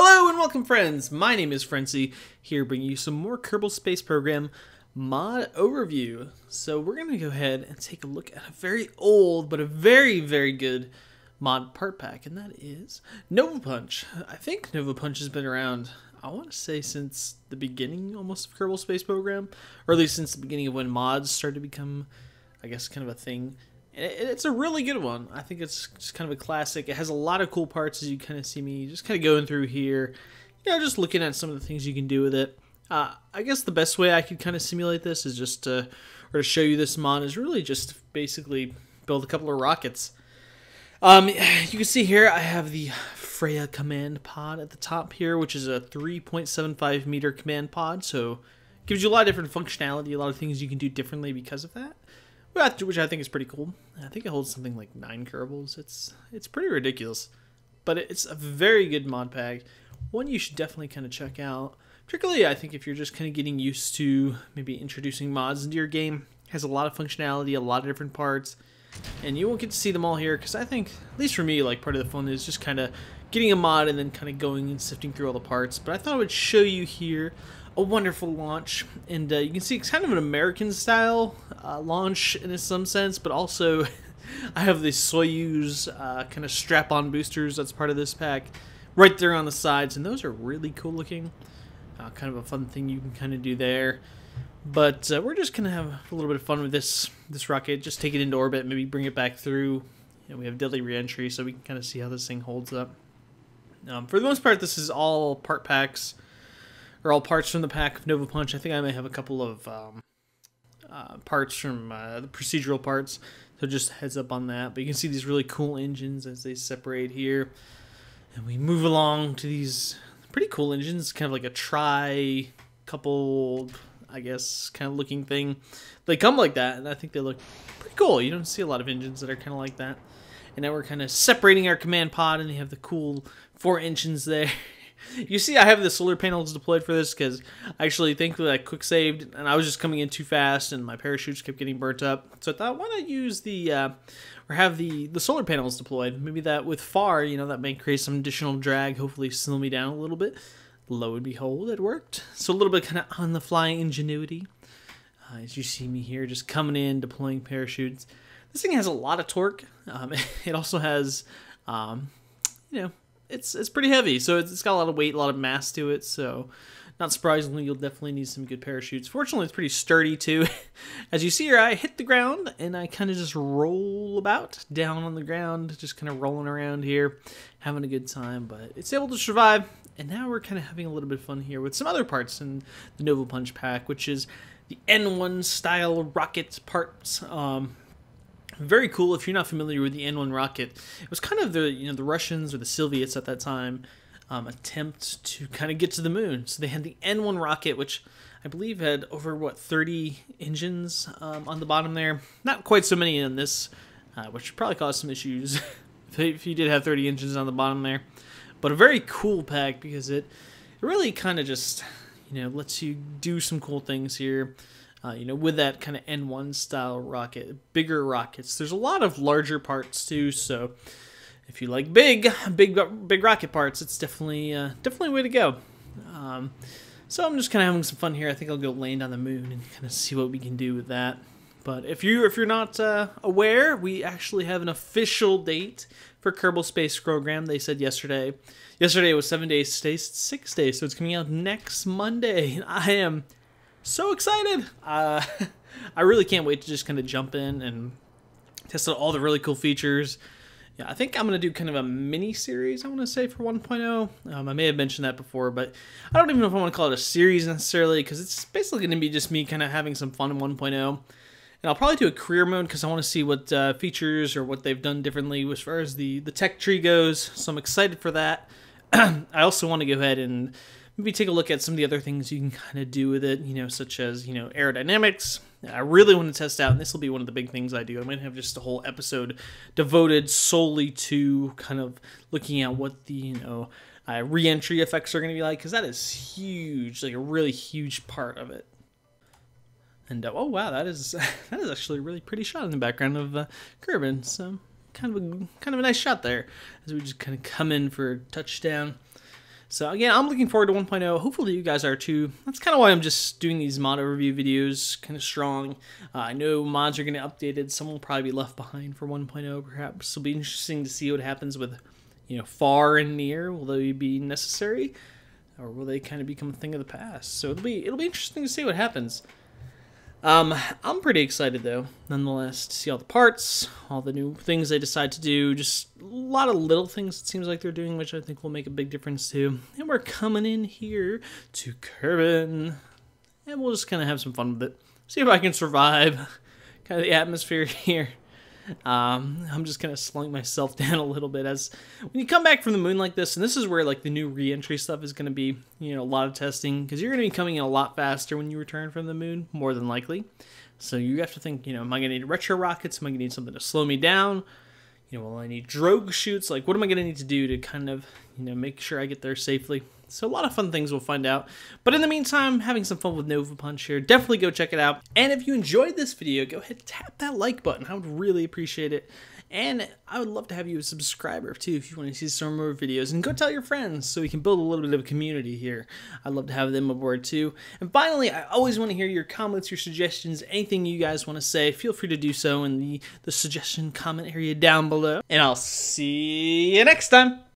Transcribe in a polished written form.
Hello and welcome, friends! My name is Frenzy, here bringing you some more Kerbal Space Program mod overview. So we're going to go ahead and take a look at a very old, but a very, very good mod part pack, and that is NovaPunch. I think NovaPunch has been around, I want to say, since the beginning, almost, of Kerbal Space Program, or at least since the beginning of when mods started to become, I guess, kind of a thing. It's a really good one. I think it's just kind of a classic. It has a lot of cool parts, as you kind of see me just kind of going through here. You know, just looking at some of the things you can do with it. I guess the best way I could kind of simulate this is just to show you this mod is really just basically build a couple of rockets. You can see here I have the Freya command pod at the top here, which is a 3.75 meter command pod. So it gives you a lot of different functionality, a lot of things you can do differently because of that, which I think is pretty cool. I think it holds something like 9 Kerbals. It's pretty ridiculous, but it's a very good mod pack, one you should definitely kind of check out. Particularly, I think if you're just kind of getting used to maybe introducing mods into your game, it has a lot of functionality, a lot of different parts, and you won't get to see them all here because I think, at least for me, like part of the fun is just kind of getting a mod and then kind of going and sifting through all the parts. But I thought I would show you here a wonderful launch, and you can see it's kind of an American style launch in some sense, but also I have the Soyuz kind of strap-on boosters that's part of this pack right there on the sides, and those are really cool looking. Kind of a fun thing you can kind of do there, but we're just gonna have a little bit of fun with this rocket. Just take it into orbit, maybe bring it back through, and we have deadly re-entry, so we can kind of see how this thing holds up. For the most part, this is all part packs, or all parts from the pack of NovaPunch. I think I may have a couple of parts from the procedural parts, so just heads up on that. But you can see these really cool engines as they separate here, and we move along to these pretty cool engines, kind of like a tri-coupled, I guess, kind of looking thing. They come like that, and I think they look pretty cool. You don't see a lot of engines that are kind of like that. And now we're kind of separating our command pod, and they have the cool 4 engines there. You see I have the solar panels deployed for this because I actually think that I quick saved and I was just coming in too fast and my parachutes kept getting burnt up. So I thought, why not use the, or have the solar panels deployed? Maybe that with FAR, you know, that may create some additional drag, hopefully slow me down a little bit. Lo and behold, it worked. So a little bit kind of on the fly ingenuity. As you see me here, just coming in, deploying parachutes. This thing has a lot of torque. It also has, you know, it's pretty heavy, so it's got a lot of weight, a lot of mass to it, so not surprisingly, you'll definitely need some good parachutes. Fortunately, it's pretty sturdy, too. As you see here, I hit the ground, and I kind of just roll about down on the ground, just kind of rolling around here, having a good time, but it's able to survive, and now we're kind of having a little bit of fun here with some other parts in the NovaPunch pack, which is the N1 style rocket parts. Very cool. If you're not familiar with the N1 rocket, it was kind of the, you know, the Russians or the Soviets at that time attempt to kind of get to the moon. So they had the N1 rocket, which I believe had over, what, 30 engines on the bottom there. Not quite so many in this, which probably caused some issues if you did have 30 engines on the bottom there. But a very cool pack because it really kind of just, you know, lets you do some cool things here. You know, with that kind of N1 style rocket, bigger rockets. There's a lot of larger parts too, so if you like big rocket parts, it's definitely a way to go. So I'm just kind of having some fun here. I think I'll go land on the moon and kind of see what we can do with that. But if you're not aware, we actually have an official date for Kerbal Space Program. They said yesterday. Yesterday was 7 days. Today's 6 days, so it's coming out next Monday, and I am so excited! I really can't wait to just kind of jump in and test out all the really cool features. Yeah, I think I'm going to do kind of a mini-series, I want to say, for 1.0. I may have mentioned that before, but I don't even know if I want to call it a series necessarily, because it's basically going to be just me kind of having some fun in 1.0. And I'll probably do a career mode, because I want to see what features or what they've done differently as far as the tech tree goes, so I'm excited for that. I also want to go ahead and maybe take a look at some of the other things you can kind of do with it, you know, such as, you know, aerodynamics. I really want to test out, and this will be one of the big things I do. I might have just a whole episode devoted solely to kind of looking at what the, you know, re-entry effects are going to be like, because that is huge, like a really huge part of it. And, oh, wow, that is actually a really pretty shot in the background of Kerbin, so kind of a nice shot there as we just kind of come in for a touchdown. So again, I'm looking forward to 1.0. Hopefully you guys are too. That's kind of why I'm just doing these mod overview videos kind of strong. I know mods are going to be updated. Some will probably be left behind for 1.0 perhaps. It'll be interesting to see what happens with, you know, far and near. Will they be necessary? Or will they kind of become a thing of the past? So it'll be interesting to see what happens. I'm pretty excited though, nonetheless, to see all the parts, all the new things they decide to do, just a lot of little things it seems like they're doing, which I think will make a big difference too. And we're coming in here to Kerbin, and we'll just kind of have some fun with it. See if I can survive kind of the atmosphere here. I'm just kind of slung myself down a little bit as when you come back from the moon like this, and this is where like the new re-entry stuff is going to be, you know, a lot of testing, because you're going to be coming in a lot faster when you return from the moon, more than likely. So you have to think, you know, am I going to need retro rockets? Am I going to need something to slow me down? You know, will I need drogue shoots? Like, what am I going to need to do to kind of, you know, make sure I get there safely? So a lot of fun things we'll find out. But in the meantime, having some fun with NovaPunch here. Definitely go check it out. And if you enjoyed this video, go ahead and tap that like button. I would really appreciate it. And I would love to have you as a subscriber too if you want to see some more videos. And go tell your friends so we can build a little bit of a community here. I'd love to have them aboard too. And finally, I always want to hear your comments, your suggestions, anything you guys want to say. Feel free to do so in the suggestion comment area down below. And I'll see you next time.